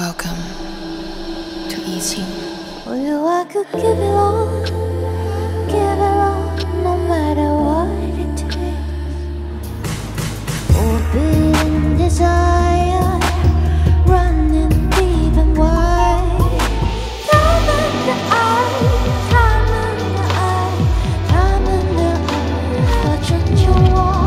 Welcome to Easy. Oh, you, I could give it all, no matter what it takes. Open desire, running deep and wide. Time in the eye, time in the eye, time in the eye. That's what you want.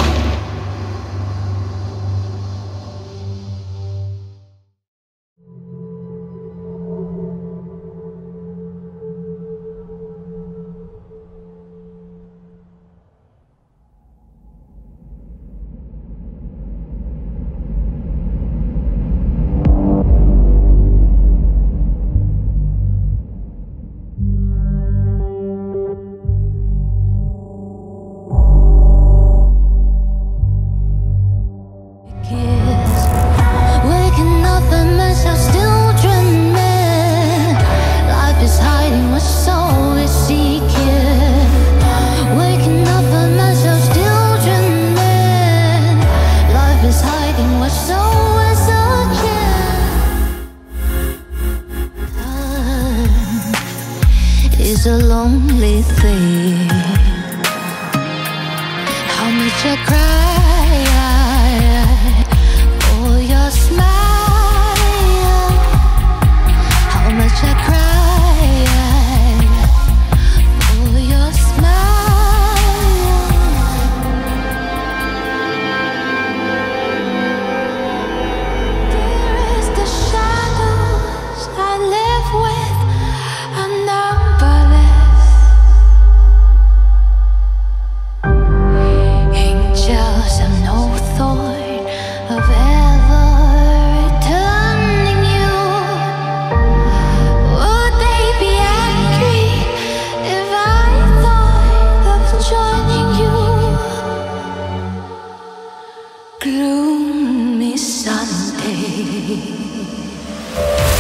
It's a lonely thing, how much I cry for your smile, how much I cry for your smile. There is the shadows I live with, and I'm gloomy Sunday.